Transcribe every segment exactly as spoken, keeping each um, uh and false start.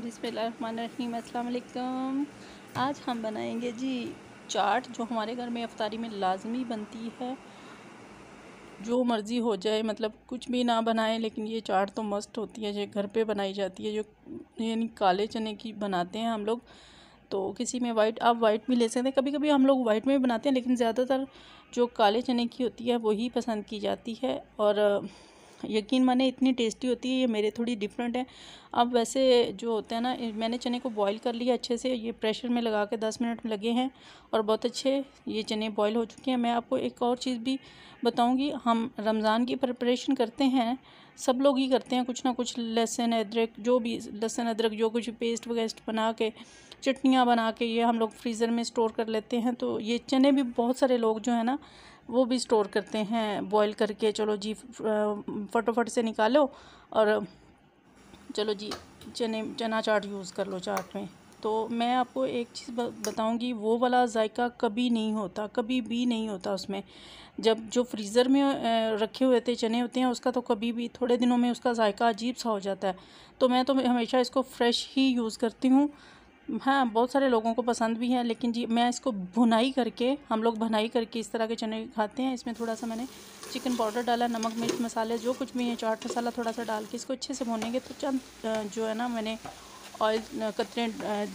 बिस्मिल्लाहिर्रहमानिर्रहीम। अस्सलाम वालेकुम। आज हम बनाएंगे जी चाट, जो हमारे घर में इफ्तारी में लाजमी बनती है। जो मर्ज़ी हो जाए, मतलब कुछ भी ना बनाएं, लेकिन ये चाट तो मस्त होती है। जो घर पे बनाई जाती है, जो यानी काले चने की बनाते हैं हम लोग, तो किसी में वाइट, आप वाइट भी ले सकते हैं। कभी कभी हम लोग वाइट में भी बनाते हैं, लेकिन ज़्यादातर जो काले चने की होती है वही पसंद की जाती है। और यकीन माने इतनी टेस्टी होती है। ये मेरे थोड़ी डिफरेंट है। अब वैसे जो होता है ना, मैंने चने को बॉईल कर लिया अच्छे से, ये प्रेशर में लगा के दस मिनट लगे हैं और बहुत अच्छे ये चने बॉईल हो चुके हैं। मैं आपको एक और चीज़ भी बताऊंगी। हम रमज़ान की प्रिपरेशन करते हैं, सब लोग ही करते हैं कुछ ना कुछ, लहसुन अदरक जो भी, लहसुन अदरक जो कुछ पेस्ट वगैरह बना के, चटनियाँ बना के ये हम लोग फ्रीज़र में स्टोर कर लेते हैं। तो ये चने भी बहुत सारे लोग जो है ना वो भी स्टोर करते हैं बॉईल करके। चलो जी फटोफट से निकालो और चलो जी चने चना चाट यूज़ कर लो चाट में। तो मैं आपको एक चीज़ बताऊंगी, वो वाला जायका कभी नहीं होता, कभी भी नहीं होता उसमें। जब जो फ्रीज़र में रखे हुए थे चने होते हैं, उसका तो कभी भी थोड़े दिनों में उसका जायका अजीब सा हो जाता है। तो मैं तो हमेशा इसको फ़्रेश ही यूज़ करती हूँ। हाँ, बहुत सारे लोगों को पसंद भी है, लेकिन जी मैं इसको भुनाई करके, हम लोग भुनाई करके इस तरह के चने खाते हैं। इसमें थोड़ा सा मैंने चिकन पाउडर डाला, नमक, मिर्च मसाले जो कुछ भी है, चाट मसाला थोड़ा सा डाल के इसको अच्छे से भुनेंगे। तो चंद जो है ना मैंने ऑयल कतरे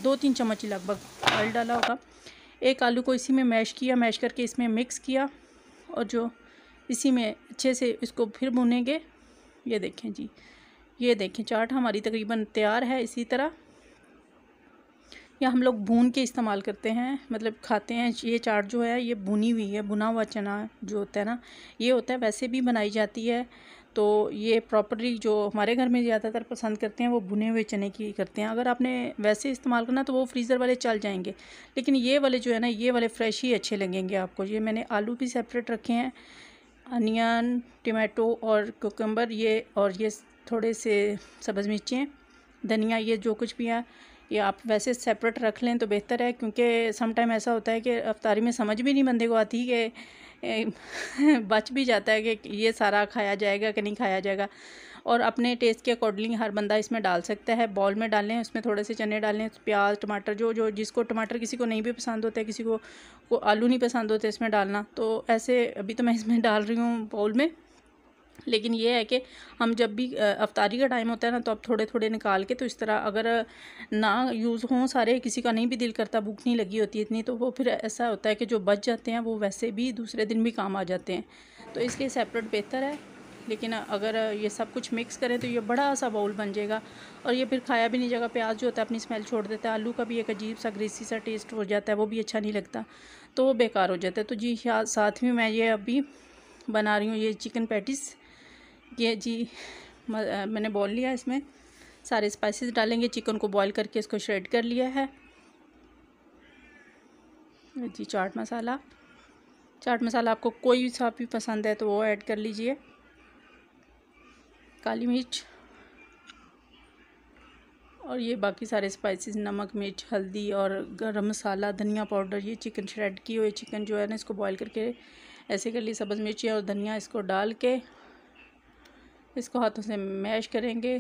दो तीन चम्मच लगभग ऑयल डाला होगा। एक आलू को इसी में मैश किया, मैश करके इसमें मिक्स किया और जो इसी में अच्छे से इसको फिर भुनेंगे। ये देखें जी, ये देखें चाट हमारी तकरीबन तैयार है। इसी तरह या हम लोग भून के इस्तेमाल करते हैं, मतलब खाते हैं। ये चाट जो है ये भुनी हुई है, भुना हुआ चना जो होता है ना ये होता है, वैसे भी बनाई जाती है। तो ये प्रॉपरली जो हमारे घर में ज़्यादातर पसंद करते हैं वो भुने हुए चने की करते हैं। अगर आपने वैसे इस्तेमाल करना तो वो फ्रीज़र वाले चल जाएंगे, लेकिन ये वाले जो है ना ये वाले फ़्रेश ही अच्छे लगेंगे आपको। ये मैंने आलू भी सेपरेट रखे हैं, अनियन, टमाटो और कुकम्बर, ये और ये थोड़े से सब्ज़ मिर्चें, धनिया, ये जो कुछ भी है ये आप वैसे सेपरेट रख लें तो बेहतर है। क्योंकि समटाइम ऐसा होता है कि इफ्तारी में समझ भी नहीं बंदे को आती कि बच भी जाता है कि ये सारा खाया जाएगा कि नहीं खाया जाएगा। और अपने टेस्ट के अकॉर्डिंग हर बंदा इसमें डाल सकता है। बॉल में डालें, उसमें थोड़े से चने डालें, प्याज, टमाटर, जो जो जिसको टमाटर किसी को नहीं भी पसंद होता है, किसी को, को आलू नहीं पसंद होते इसमें डालना। तो ऐसे अभी तो मैं इसमें डाल रही हूँ बाउल में, लेकिन ये है कि हम जब भी इफ्तारी का टाइम होता है ना तो आप थोड़े थोड़े निकाल के, तो इस तरह अगर ना यूज़ हों सारे, किसी का नहीं भी दिल करता, भूख नहीं लगी होती इतनी, तो वो फिर ऐसा होता है कि जो बच जाते हैं वो वैसे भी दूसरे दिन भी काम आ जाते हैं। तो इसलिए सेपरेट बेहतर है। लेकिन अगर ये सब कुछ मिक्स करें तो ये बड़ा सा बाउल बन जाएगा और ये फिर खाया भी नहीं जाएगा। प्याज जो होता है अपनी स्मेल छोड़ देता है, आलू का भी एक अजीब सा ग्रेसी सा टेस्ट हो जाता है, वो भी अच्छा नहीं लगता, तो वो बेकार हो जाता है। तो जी साथ में मैं ये अभी बना रही हूँ ये चिकन पैटीज़। ये जी मैंने बॉल लिया, इसमें सारे स्पाइसेस डालेंगे। चिकन को बॉईल करके इसको श्रेड कर लिया है जी। चाट मसाला, चाट मसाला आपको कोई सा भी पसंद है तो वो ऐड कर लीजिए। काली मिर्च और ये बाकी सारे स्पाइसेस, नमक, मिर्च, हल्दी और गरम मसाला, धनिया पाउडर। ये चिकन श्रेड किए हुए चिकन जो है ना इसको बॉईल करके ऐसे कर लिए। सब्ज़ मिर्ची और धनिया इसको डाल के इसको हाथों से मैश करेंगे।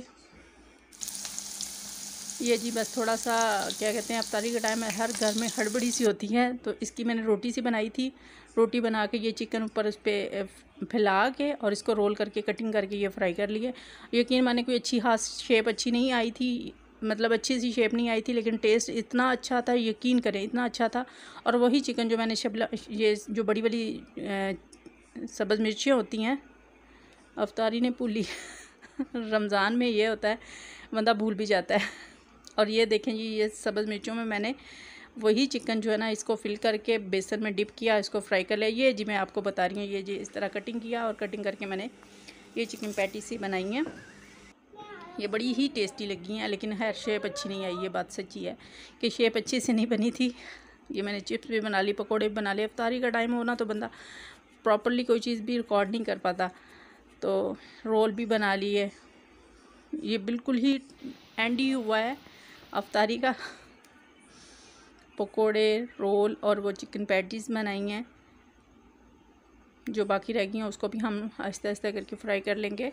ये जी बस थोड़ा सा क्या कहते हैं, इफ्तारी के टाइम हर घर में हड़बड़ी सी होती है, तो इसकी मैंने रोटी सी बनाई थी। रोटी बना के ये चिकन ऊपर उस पर फैला के और इसको रोल करके कटिंग करके ये फ्राई कर लिए। यकीन माने कोई अच्छी खास शेप अच्छी नहीं आई थी, मतलब अच्छी सी शेप नहीं आई थी, लेकिन टेस्ट इतना अच्छा था, यकीन करें इतना अच्छा था। और वही चिकन जो मैंने शिमला, ये जो बड़ी वाली सब्ज़ मिर्चियाँ होती हैं, इफ्तारी ने भूली रमज़ान में ये होता है बंदा भूल भी जाता है। और ये देखें जी, ये सब्ज़ मिर्चों में मैंने वही चिकन जो है ना इसको फिल करके बेसन में डिप किया, इसको फ्राई कर लिया। ये जी मैं आपको बता रही हूँ, ये जी इस तरह कटिंग किया और कटिंग करके मैंने ये चिकन पैटीज़ ही बनाई हैं। ये बड़ी ही टेस्टी लगी हैं, लेकिन हर शेप अच्छी नहीं आई। ये बात सच्ची है कि शेप अच्छी से नहीं बनी थी। ये मैंने चिप्स भी बना ली, पकोड़े भी बना लिए। इफ्तारी का टाइम होना तो बंदा प्रॉपरली कोई चीज़ भी रिकॉर्ड नहीं कर पाता, तो रोल भी बना लिए। ये बिल्कुल ही एंड ही हुआ है इफ्तारी का। पकोड़े, रोल और वो चिकन पैटीज़ बनाई हैं। जो बाकी रह गई हैं उसको भी हम आहिस्ता आहिस्ता करके फ्राई कर लेंगे।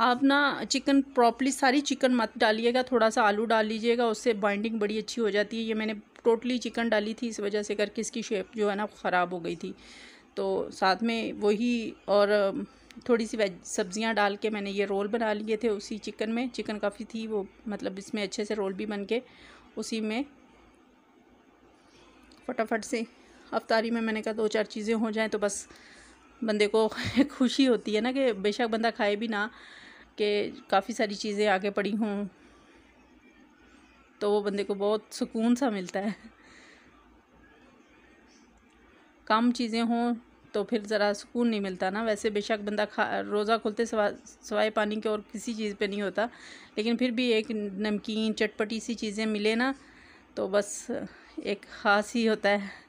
आप ना चिकन प्रॉपरली सारी चिकन मत डालिएगा, थोड़ा सा आलू डाल लीजिएगा, उससे बाइंडिंग बड़ी अच्छी हो जाती है। ये मैंने टोटली चिकन डाली थी, इस वजह से करके इसकी शेप जो है ना ख़राब हो गई थी। तो साथ में वही और थोड़ी सी वेज सब्ज़ियाँ डाल के मैंने ये रोल बना लिए थे उसी चिकन में। चिकन काफ़ी थी वो, मतलब इसमें अच्छे से रोल भी बन के उसी में फटाफट से अफ्तारी में मैंने कहा दो चार चीज़ें हो जाएं तो बस बंदे को खुशी होती है ना, कि बेशक बंदा खाए भी ना, कि काफ़ी सारी चीज़ें आगे पड़ी हों तो वो बंदे को बहुत सुकून सा मिलता है। कम चीज़ें हों तो फिर ज़रा सुकून नहीं मिलता ना। वैसे बेशक बंदा खा रोज़ा खुलते सवा सवाए पानी के और किसी चीज़ पे नहीं होता, लेकिन फिर भी एक नमकीन चटपटी सी चीज़ें मिले ना तो बस एक ख़ास ही होता है।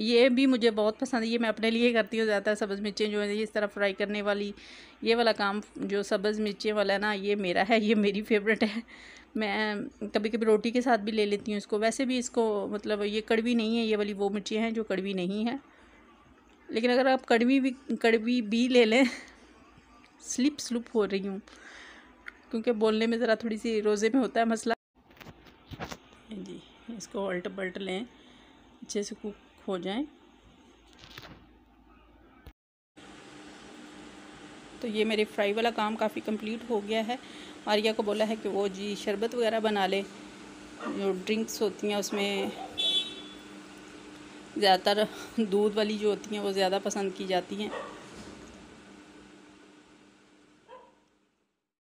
ये भी मुझे बहुत पसंद है, ये मैं अपने लिए करती हूँ ज़्यादातर। सब्ज़ मिर्चें जो है इस तरह फ्राई करने वाली, ये वाला काम जो सब्ज़ मिर्चें वाला ना, ये मेरा है, ये मेरी फेवरेट है। मैं कभी कभी रोटी के साथ भी ले लेती हूँ इसको। वैसे भी इसको मतलब ये कड़वी नहीं है, ये वाली वो मिर्ची हैं जो कड़वी नहीं है, लेकिन अगर आप कड़वी भी कड़वी भी ले लें। स्लिप स्लूप हो रही हूँ क्योंकि बोलने में ज़रा थोड़ी सी रोज़े में होता है मसला जी। इसको उल्ट पलट लें, अच्छे से कुक हो जाएं। तो ये मेरे फ्राई वाला काम काफ़ी कंप्लीट हो गया है। मारिया को बोला है कि वो जी शरबत वगैरह बना ले, जो ड्रिंक्स होती हैं उसमें ज़्यादातर दूध वाली जो होती हैं वो ज़्यादा पसंद की जाती हैं।